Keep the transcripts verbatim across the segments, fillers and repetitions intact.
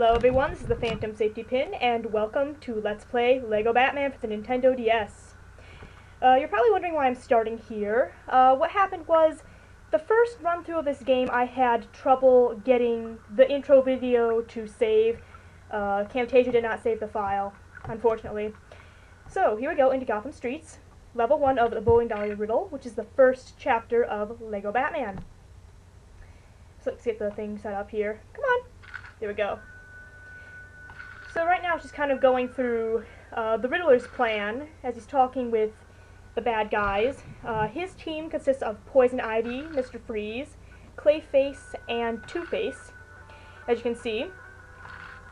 Hello everyone, this is the Phantom Safety Pin, and welcome to Let's Play Lego Batman for the Nintendo D S. Uh, you're probably wondering why I'm starting here. Uh, what happened was, the first run-through of this game I had trouble getting the intro video to save. Uh, Camtasia did not save the file, unfortunately. So, here we go into Gotham Streets, level one of the Bullion Dollar Riddle, which is the first chapter of Lego Batman. So let's get the thing set up here. Come on! There we go. So right now she's kind of going through uh, the Riddler's plan as he's talking with the bad guys. Uh, his team consists of Poison Ivy, Mister Freeze, Clayface, and Two-Face, as you can see.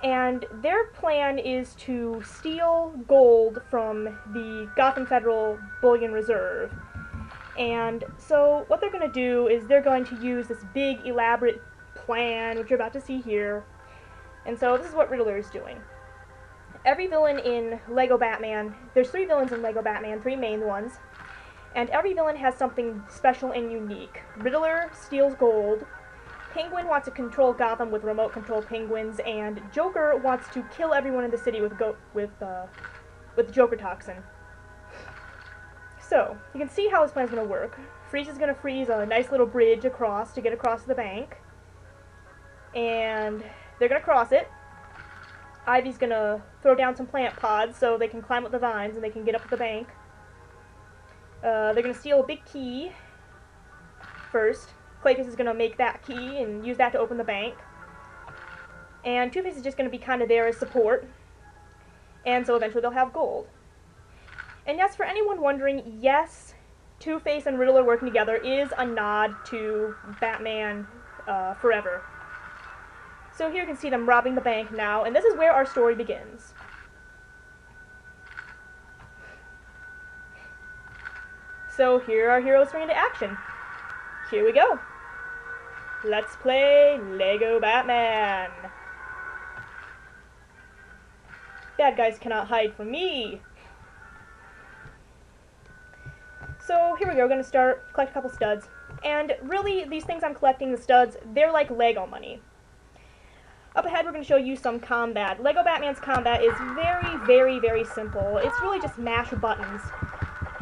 And their plan is to steal gold from the Gotham Federal Bullion Reserve. And so what they're going to do is they're going to use this big, elaborate plan, which you're about to see here. And so this is what Riddler is doing. Every villain in Lego Batman, there's three villains in Lego Batman, three main ones, and every villain has something special and unique. Riddler steals gold, Penguin wants to control Gotham with remote control penguins, and Joker wants to kill everyone in the city with go with uh, with Joker toxin. So you can see how this plan's going to work. Freeze is going to freeze a nice little bridge across to get across the bank, and they're going to cross it. Ivy's going to throw down some plant pods so they can climb up the vines and they can get up the bank. Uh, they're going to steal a big key first. Clayface is going to make that key and use that to open the bank. And Two-Face is just going to be kind of there as support. And so eventually they'll have gold. And yes, for anyone wondering, yes, Two-Face and Riddler working together is a nod to Batman uh, Forever. So here you can see them robbing the bank now, and this is where our story begins. So here our heroes spring into action. Here we go. Let's play Lego Batman. Bad guys cannot hide from me. So here we go, we're going to start, collect a couple studs. And really, these things I'm collecting, the studs, they're like Lego money. Up ahead, we're going to show you some combat. Lego Batman's combat is very, very, very simple. It's really just mash buttons.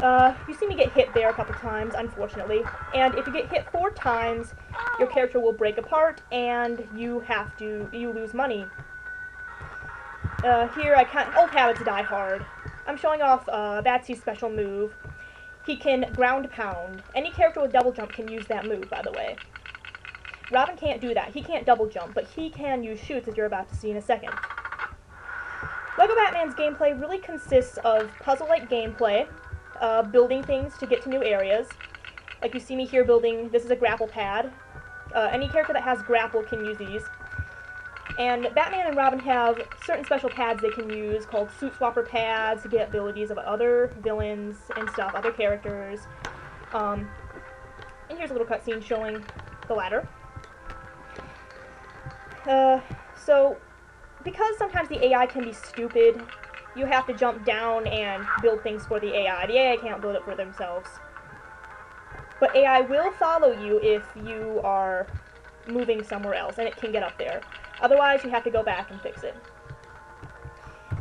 Uh, you see me get hit there a couple times, unfortunately. And if you get hit four times, your character will break apart, and you have to, you lose money. Uh, here, I can't, old habits die hard. I'm showing off uh, Batsy's special move. He can ground pound. Any character with double jump can use that move, by the way. Robin can't do that. He can't double jump, but he can use shoots, as you're about to see in a second. Lego Batman's gameplay really consists of puzzle-like gameplay, uh, building things to get to new areas. Like you see me here building, this is a grapple pad. Uh, any character that has grapple can use these. And Batman and Robin have certain special pads they can use called suit swapper pads to get abilities of other villains and stuff, other characters. Um, and here's a little cutscene showing the latter. Uh, so, because sometimes the A I can be stupid, you have to jump down and build things for the A I. The A I can't build it for themselves. But A I will follow you if you are moving somewhere else, and it can get up there. Otherwise, you have to go back and fix it.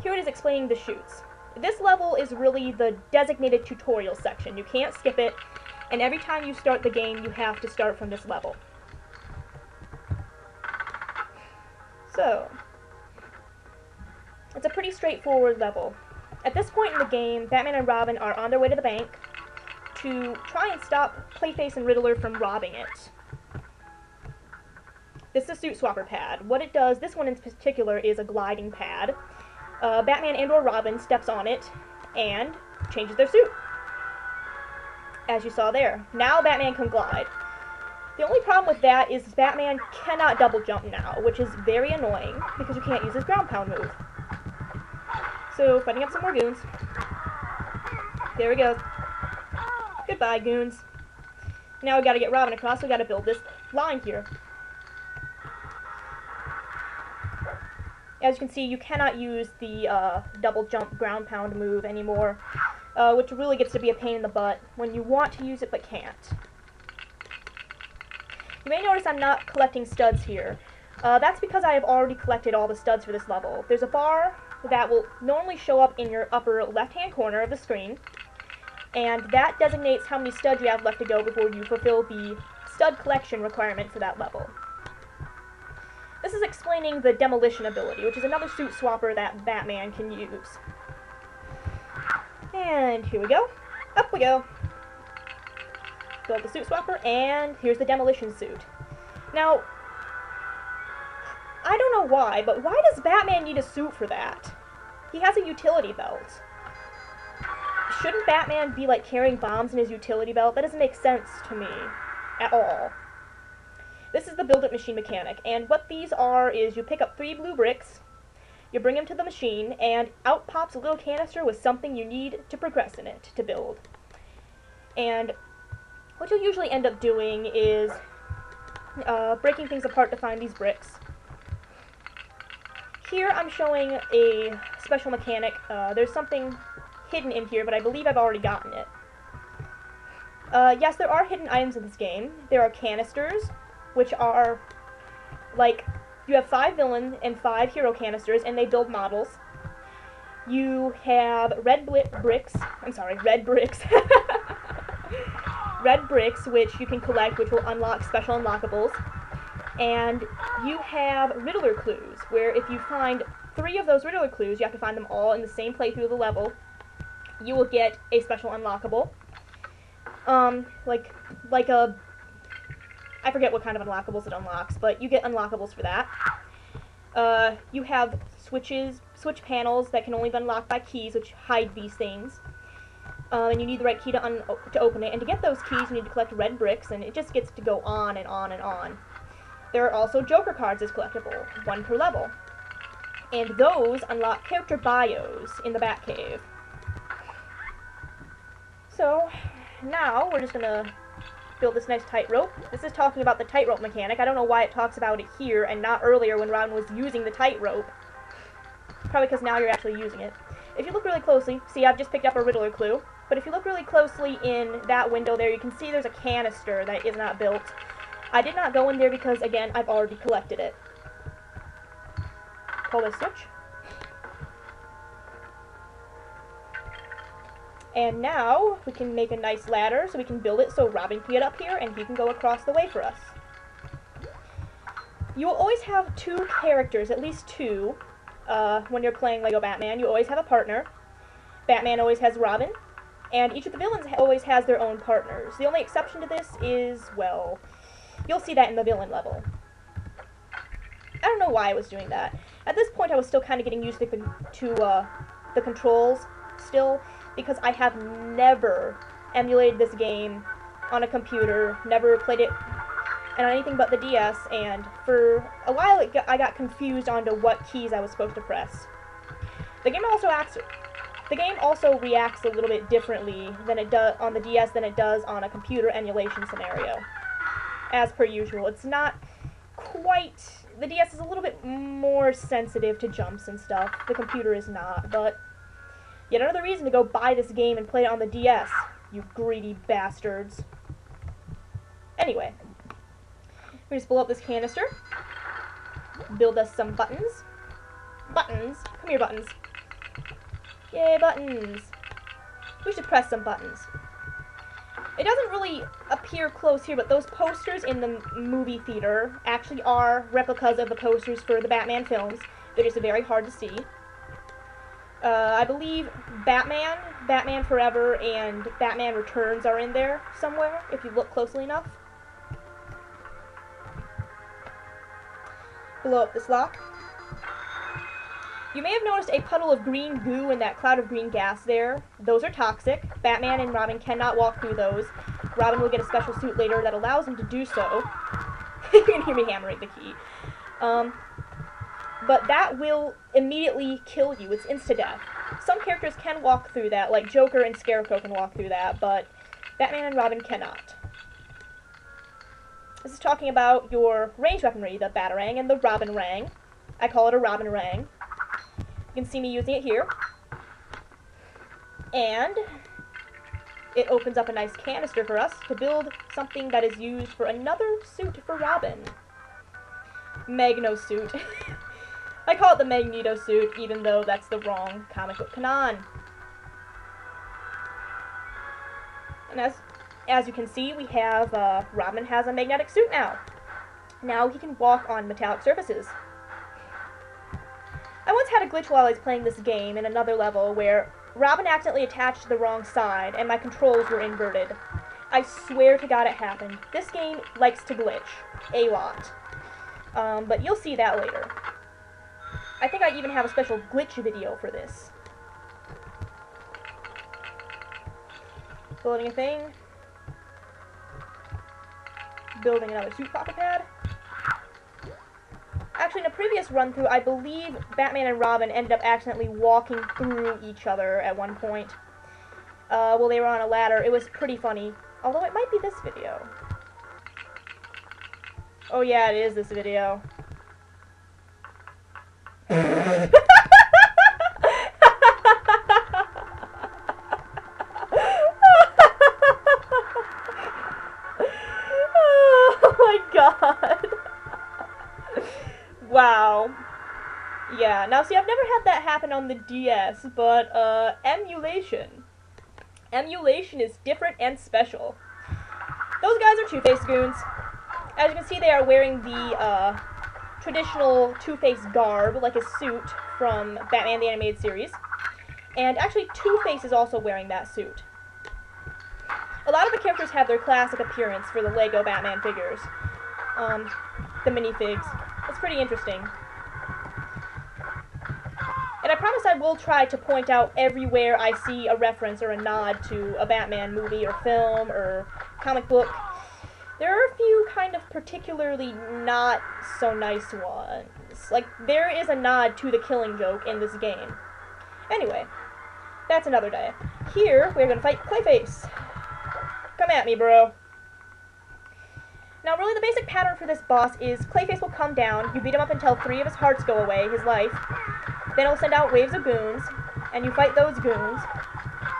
Here it is explaining the shoots. This level is really the designated tutorial section. You can't skip it, and every time you start the game, you have to start from this level. So, it's a pretty straightforward level. At this point in the game, Batman and Robin are on their way to the bank to try and stop Clayface and Riddler from robbing it. This is a suit swapper pad. What it does, this one in particular, is a gliding pad. Uh, Batman and or Robin steps on it and changes their suit, as you saw there. Now Batman can glide. The only problem with that is Batman cannot double jump now, which is very annoying because you can't use his ground pound move. So, fighting up some more goons. There we go. Goodbye, goons. Now we gotta get Robin across, so we gotta build this line here. As you can see, you cannot use the uh, double jump ground pound move anymore, uh, which really gets to be a pain in the butt when you want to use it but can't. You may notice I'm not collecting studs here. Uh, that's because I have already collected all the studs for this level. There's a bar that will normally show up in your upper left-hand corner of the screen, and that designates how many studs you have left to go before you fulfill the stud collection requirement for that level. This is explaining the demolition ability, which is another suit swapper that Batman can use. And here we go. Up we go. Build the suit swapper, and here's the demolition suit. Now, I don't know why, but why does Batman need a suit for that? He has a utility belt. Shouldn't Batman be, like, carrying bombs in his utility belt? That doesn't make sense to me at all. This is the build-up machine mechanic, and what these are is you pick up three blue bricks, you bring them to the machine, and out pops a little canister with something you need to progress in it to build. And what you'll usually end up doing is uh, breaking things apart to find these bricks. Here I'm showing a special mechanic. Uh, there's something hidden in here, but I believe I've already gotten it. Uh, yes, there are hidden items in this game. There are canisters, which are, like, you have five villain and five hero canisters, and they build models. You have red bricks, I'm sorry, red bricks. Red bricks, which you can collect, which will unlock special unlockables. And you have Riddler clues, where if you find three of those Riddler clues, you have to find them all in the same playthrough of the level, you will get a special unlockable. Um, like, like a, I forget what kind of unlockables it unlocks, but you get unlockables for that. Uh, you have switches, switch panels that can only be unlocked by keys, which hide these things. Um, and you need the right key to, un to open it, and to get those keys you need to collect red bricks, and it just gets to go on and on and on. There are also Joker cards as collectible, one per level. And those unlock character bios in the Batcave. So, now we're just going to build this nice tightrope. This is talking about the tightrope mechanic. I don't know why it talks about it here and not earlier when Robin was using the tightrope. Probably because now you're actually using it. If you look really closely, see I've just picked up a Riddler clue, but if you look really closely in that window there, you can see there's a canister that is not built. I did not go in there because, again, I've already collected it. Pull this switch. And now we can make a nice ladder so we can build it so Robin can get up here and he can go across the way for us. You will always have two characters, at least two, uh, when you're playing Lego Batman. You always have a partner. Batman always has Robin. And each of the villains always has their own partners. The only exception to this is, well, you'll see that in the villain level. I don't know why I was doing that. At this point, I was still kind of getting used to, con to uh, the controls still, because I have never emulated this game on a computer, never played it on anything but the D S, and for a while it got, I got confused onto what keys I was supposed to press. The game also acts... The game also reacts a little bit differently than it does on the D S than it does on a computer emulation scenario. As per usual, it's not quite... The D S is a little bit more sensitive to jumps and stuff. The computer is not, but yet another reason to go buy this game and play it on the D S, you greedy bastards. Anyway, we just blow up this canister, build us some buttons. Buttons, come here, buttons. Yay, buttons. We should press some buttons. It doesn't really appear close here, but those posters in the movie theater actually are replicas of the posters for the Batman films. They're just very hard to see. Uh, I believe Batman, Batman Forever, and Batman Returns are in there somewhere, if you look closely enough. Blow up this lock. You may have noticed a puddle of green goo and that cloud of green gas there. Those are toxic. Batman and Robin cannot walk through those. Robin will get a special suit later that allows him to do so. You can hear me hammering the key. Um, but that will immediately kill you. It's insta-death. Some characters can walk through that, like Joker and Scarecrow can walk through that, but Batman and Robin cannot. This is talking about your ranged weaponry, the Batarang and the Robin-rang. I call it a Robin-rang. You can see me using it here, and it opens up a nice canister for us to build something that is used for another suit for Robin. Magno suit. I call it the Magneto suit, even though that's the wrong comic book canon. And as, as you can see, we have, uh, Robin has a magnetic suit now. Now he can walk on metallic surfaces. I once had a glitch while I was playing this game in another level where Robin accidentally attached to the wrong side and my controls were inverted. I swear to God it happened. This game likes to glitch. A lot. Um, but you'll see that later. I think I even have a special glitch video for this. Building a thing. Building another suit pocket pad. Actually, in a previous run-through, I believe Batman and Robin ended up accidentally walking through each other at one point. Uh, well, they were on a ladder. It was pretty funny. Although it might be this video. Oh yeah, it is this video. Oh my God. Wow. Yeah, now see, I've never had that happen on the D S, but uh, emulation. Emulation is different and special. Those guys are Two-Face goons. As you can see, they are wearing the uh, traditional Two-Face garb, like a suit from Batman the Animated Series. And actually, Two-Face is also wearing that suit. A lot of the characters have their classic appearance for the Lego Batman figures. Um, the minifigs. It's pretty interesting. And I promise I will try to point out everywhere I see a reference or a nod to a Batman movie or film or comic book. There are a few kind of particularly not so nice ones. Like, there is a nod to the Killing Joke in this game. Anyway, that's another day. Here, we're gonna fight Clayface. Come at me, bro. Now, really, the basic pattern for this boss is Clayface will come down, you beat him up until three of his hearts go away, his life. Then he'll send out waves of goons, and you fight those goons.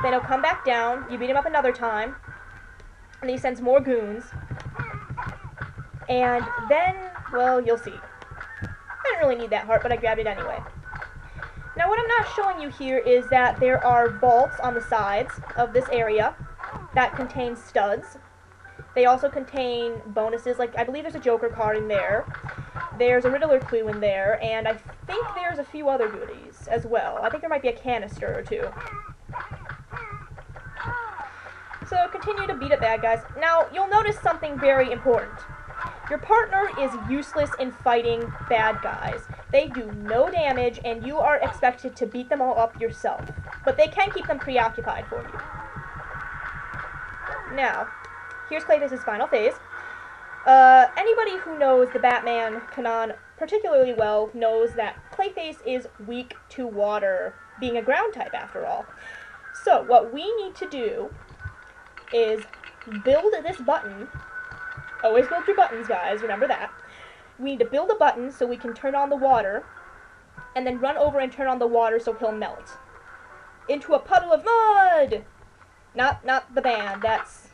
Then he'll come back down, you beat him up another time, and he sends more goons. And then, well, you'll see. I didn't really need that heart, but I grabbed it anyway. Now, what I'm not showing you here is that there are vaults on the sides of this area that contain studs. They also contain bonuses, like I believe there's a Joker card in there, there's a Riddler clue in there, and I think there's a few other goodies as well. I think there might be a canister or two. So continue to beat up bad guys. Now, you'll notice something very important. Your partner is useless in fighting bad guys. They do no damage, and you are expected to beat them all up yourself. But they can keep them preoccupied for you. Now, here's Clayface's final phase. Uh, anybody who knows the Batman canon particularly well knows that Clayface is weak to water, being a ground type after all. So, what we need to do is build this button. Always build your buttons, guys, remember that. We need to build a button so we can turn on the water, and then run over and turn on the water so he'll melt. Into a puddle of mud! Not, not the band, that's...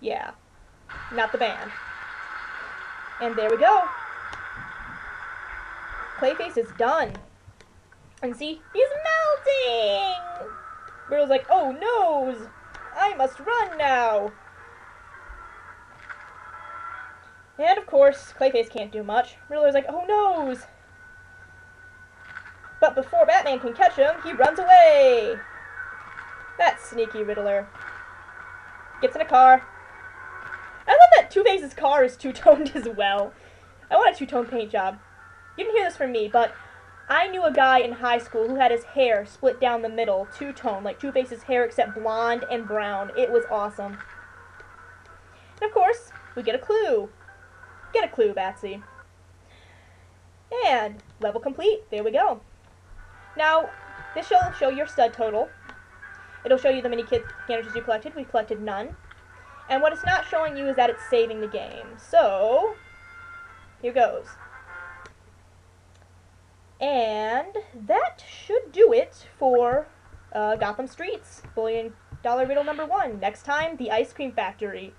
yeah. Not the band. And there we go. Clayface is done. And see, he's melting! Riddle's like, oh noes! I must run now! And of course, Clayface can't do much. Riddler's like, oh noes! But before Batman can catch him, he runs away! That sneaky Riddler. Gets in a car. I love that Two-Face's car is two-toned as well. I want a two-tone paint job. You didn't hear this from me, but I knew a guy in high school who had his hair split down the middle, two-tone, like Two-Face's hair except blonde and brown. It was awesome. And of course, we get a clue. Get a clue, Batsy. And level complete. There we go. Now, this will show your stud total. It'll show you the many kid canisters you collected. We collected none. And what it's not showing you is that it's saving the game. So, here goes. And that should do it for uh, Gotham Streets, Bullion Dollar Riddle number one. Next time, the Ice Cream Factory.